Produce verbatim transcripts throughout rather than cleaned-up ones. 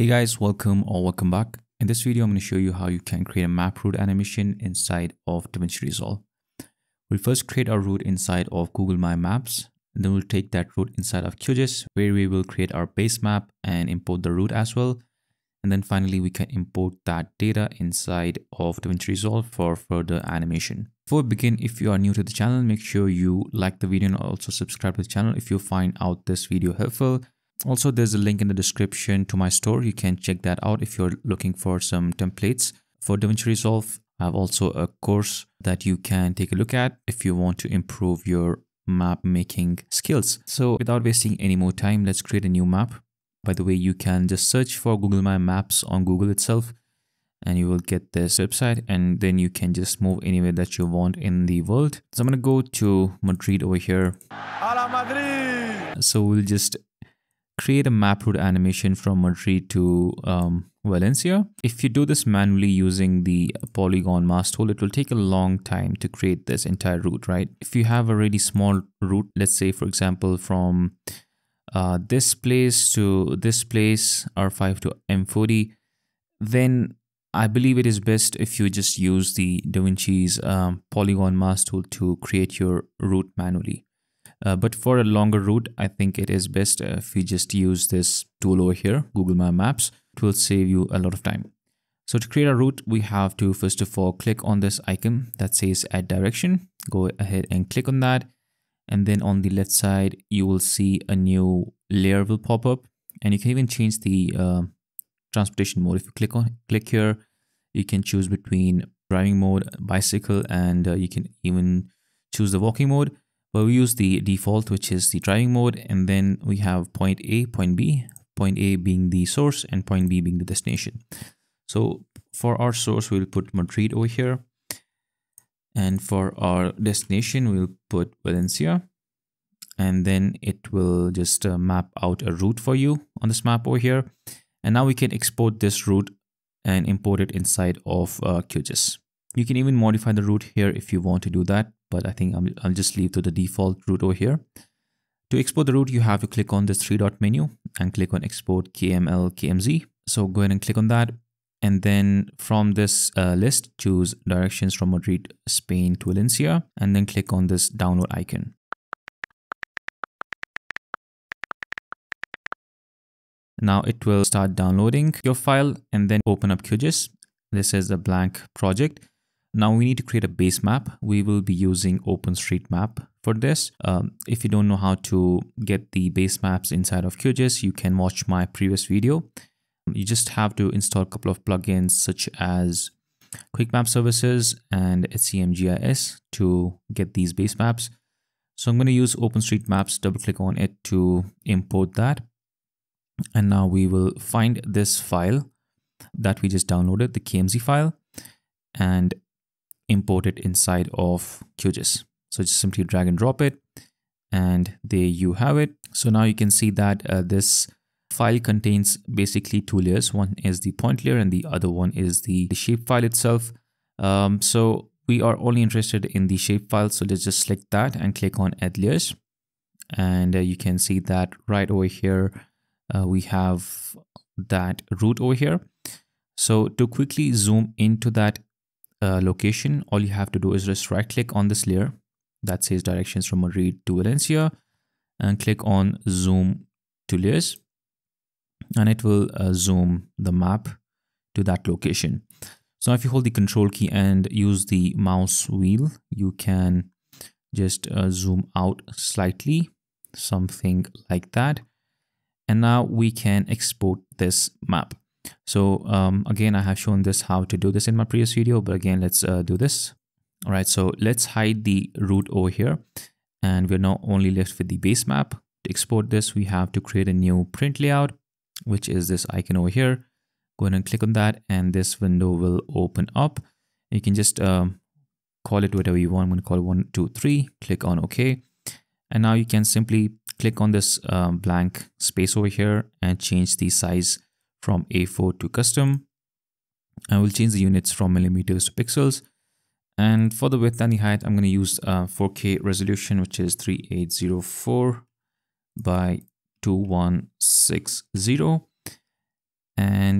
Hey guys, welcome or welcome back. In this video, I'm going to show you how you can create a map route animation inside of DaVinci Resolve. We'll first create our route inside of Google My Maps, and then we'll take that route inside of Q G I S, where we will create our base map and import the route as well. And then finally, we can import that data inside of DaVinci Resolve for further animation. Before we begin, if you are new to the channel, make sure you like the video and also subscribe to the channel if you find out this video helpful. Also, there's a link in the description to my store. You can check that out if you're looking for some templates for DaVinci Resolve. I have also a course that you can take a look at if you want to improve your map making skills. So without wasting any more time, let's create a new map. By the way, you can just search for Google My Maps on Google itself and you will get this website, and then you can just move anywhere that you want in the world. So I'm going to go to Madrid over here. Madrid. So we'll just create a map route animation from Madrid to um, Valencia. If you do this manually using the polygon mask tool, it will take a long time to create this entire route, right? If you have a really small route, let's say for example from uh, this place to this place, R five to M forty, then I believe it is best if you just use the DaVinci's um, polygon mask tool to create your route manually. Uh, but for a longer route, I think it is best uh, if you just use this tool over here, Google My Maps. It will save you a lot of time. So to create a route, we have to first of all click on this icon that says Add Direction. Go ahead and click on that. And then on the left side, you will see a new layer will pop up. And you can even change the uh, transportation mode. If you click on click here, you can choose between driving mode, bicycle, and uh, you can even choose the walking mode. But we use the default, which is the driving mode, and then we have point A, point B, point A being the source and point B being the destination. So for our source, we'll put Madrid over here. And for our destination, we'll put Valencia. And then it will just uh, map out a route for you on this map over here. And now we can export this route and import it inside of uh, Q G I S. You can even modify the route here if you want to do that, but I think I'm, I'll just leave to the default route over here. To export the route, you have to click on this three dot menu and click on Export K M L, K M Z. So go ahead and click on that. And then from this uh, list, choose directions from Madrid, Spain to Valencia, and then click on this download icon. Now it will start downloading your file and then open up Q G I S. This is a blank project. Now we need to create a base map. We will be using OpenStreetMap for this. Um, if you don't know how to get the base maps inside of Q G I S, you can watch my previous video. You just have to install a couple of plugins such as QuickMap Services and H C M G I S to get these base maps. So I'm going to use OpenStreetMaps, double click on it to import that. And now we will find this file that we just downloaded, the K M Z file, and import it inside of Q G I S. So just simply drag and drop it, and there you have it. So now you can see that uh, this file contains basically two layers. One is the point layer and the other one is the shapefile itself. Um, so we are only interested in the shapefile. So let's just select that and click on Add Layers. And uh, you can see that right over here, uh, we have that route over here. So to quickly zoom into that uh, location, all you have to do is just right click on this layer that says directions from Madrid to Valencia and click on zoom to layers, and it will uh, zoom the map to that location. So if you hold the control key and use the mouse wheel, you can just uh, zoom out slightly, something like that. And now we can export this map. So um, again, I have shown this how to do this in my previous video, but again, let's uh, do this. All right, so let's hide the route over here. And we're now only left with the base map. To export this, we have to create a new print layout, which is this icon over here. Go ahead and click on that, and this window will open up. You can just um, call it whatever you want. I'm gonna call it one, two, three, click on okay. And now you can simply click on this um, blank space over here and change the size from A four to custom. I will change the units from millimeters to pixels. And for the width and the height, I'm going to use uh, four K resolution, which is three eight zero four by two one six zero.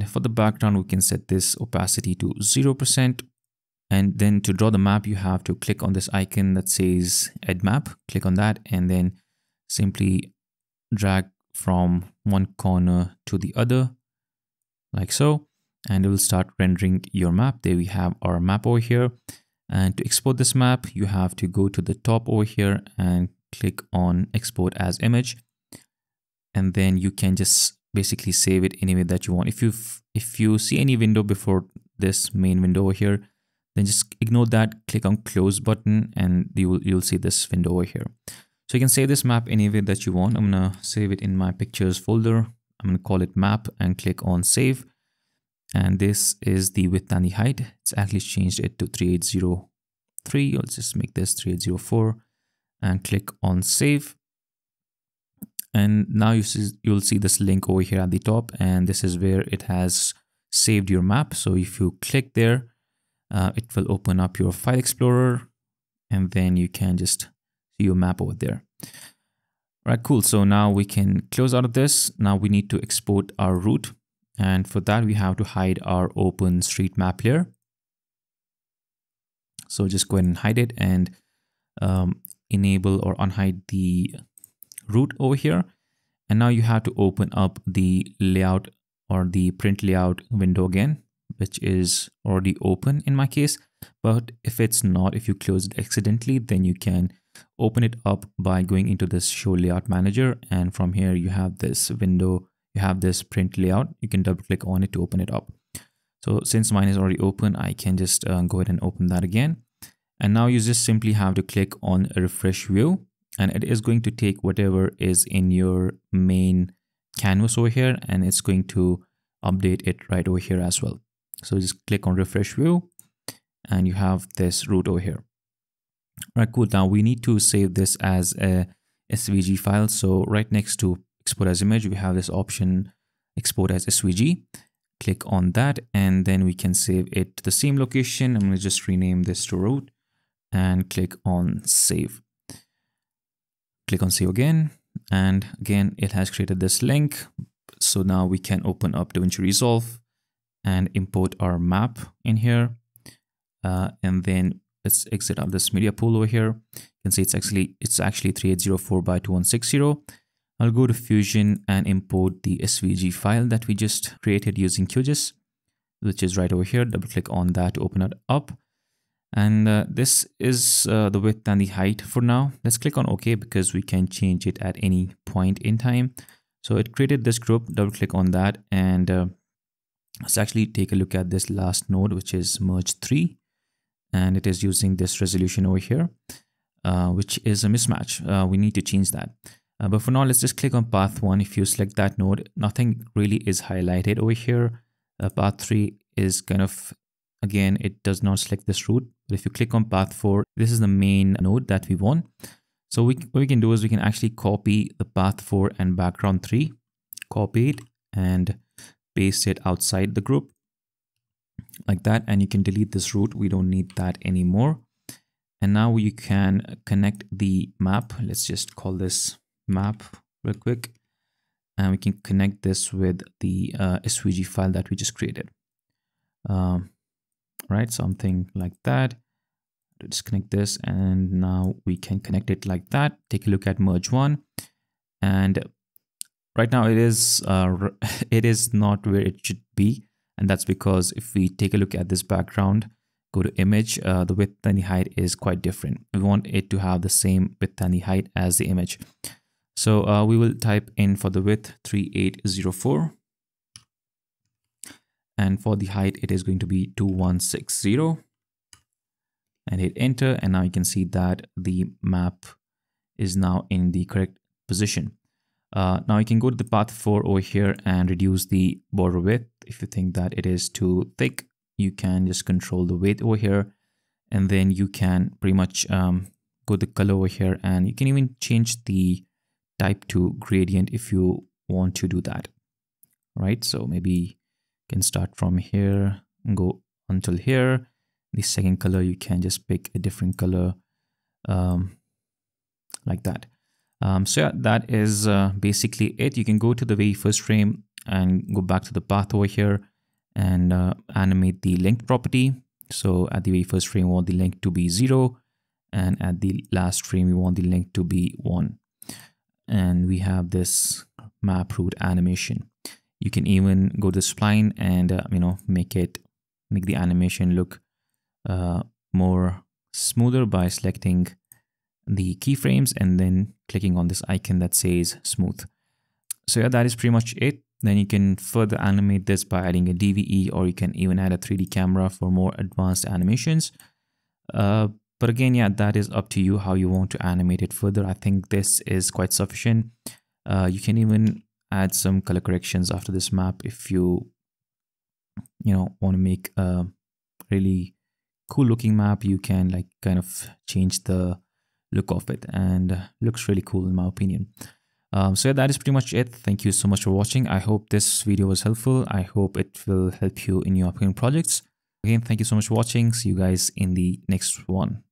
And for the background, we can set this opacity to zero percent. And then to draw the map, you have to click on this icon that says Add Map. Click on that and then simply drag from one corner to the other, like so. And it will start rendering your map. There we have our map over here. And to export this map, you have to go to the top over here and click on Export as Image. And then you can just basically save it any way that you want. If you if you see any window before this main window over here, then just ignore that, click on Close button, and you will, you'll see this window over here. So you can save this map any way that you want. I'm gonna save it in my pictures folder. I'm gonna call it map and click on Save. And this is the width and the height. It's actually changed it to three eight zero three. I'll just make this three eight zero four and click on Save. And now you see, you'll see this link over here at the top, and this is where it has saved your map. So if you click there, uh, it will open up your file explorer, and then you can just see your map over there. All right, cool. So now we can close out of this. Now we need to export our route. And for that, we have to hide our OpenStreetMap layer. So just go ahead and hide it and um, enable or unhide the route over here. And now you have to open up the layout or the print layout window again, which is already open in my case. But if it's not, if you close it accidentally, then you can open it up by going into this Show Layout Manager. And from here, you have this window. Have this print layout. You can double click on it to open it up. So since mine is already open, I can just uh, go ahead and open that again. And now you just simply have to click on refresh view, and it is going to take whatever is in your main canvas over here, and it's going to update it right over here as well. So just click on refresh view and you have this route over here. All right, cool. Now we need to save this as a S V G file. So right next to export as image, we have this option export as S V G. Click on that and then we can save it to the same location. I'm going to just rename this to route and click on save. Click on save again, and again it has created this link. So now we can open up DaVinci Resolve and import our map in here, uh, and then let's exit out this media pool over here. You can see it's actually it's actually three eight zero four by two one six zero. I'll go to Fusion and import the S V G file that we just created using Q G I S, which is right over here. Double click on that to open it up. And uh, this is uh, the width and the height for now. Let's click on OK because we can change it at any point in time. So it created this group. Double click on that and uh, let's actually take a look at this last node, which is merge three. And it is using this resolution over here, uh, which is a mismatch. Uh, we need to change that. Uh, but for now, let's just click on path one. If you select that node, nothing really is highlighted over here. Uh, path three is kind of, again, it does not select this route. But if you click on path four, this is the main node that we want. So we, what we can do is we can actually copy the path four and background three, copy it and paste it outside the group like that. And you can delete this route. We don't need that anymore. And now you can connect the map. Let's just call this map real quick, and we can connect this with the uh, S V G file that we just created, um, right? Something like that. Disconnect this, and now we can connect it like that. Take a look at merge one, and right now it is uh, it is not where it should be, and that's because if we take a look at this background, go to image, uh, the width and the height is quite different. We want it to have the same width and the height as the image. So uh, we will type in for the width three eight zero four, and for the height it is going to be two one six zero, and hit enter, and now you can see that the map is now in the correct position. Uh, now you can go to the path four over here and reduce the border width. If you think that it is too thick, you can just control the weight over here, and then you can pretty much um, go the color over here, and you can even change the type to gradient if you want to do that. All right, so maybe you can start from here and go until here. The second color, you can just pick a different color, um, like that. Um, so yeah, that is uh, basically it. You can go to the very first frame and go back to the path over here and uh, animate the length property. So at the very first frame, we want the length to be zero, and at the last frame, we want the length to be one. And we have this map route animation. You can even go to the spline and uh, you know make it make the animation look uh, more smoother by selecting the keyframes and then clicking on this icon that says smooth. So yeah, that is pretty much it. Then you can further animate this by adding a D V E, or you can even add a three D camera for more advanced animations. Uh, but again, yeah, that is up to you how you want to animate it further. I think this is quite sufficient. Uh, you can even add some color corrections after this map if you, you know, want to make a really cool looking map. You can like kind of change the look of it, and looks really cool in my opinion. Um, so yeah, that is pretty much it. Thank you so much for watching. I hope this video was helpful. I hope it will help you in your upcoming projects. Again, thank you so much for watching. See you guys in the next one.